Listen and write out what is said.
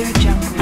AudioJungle.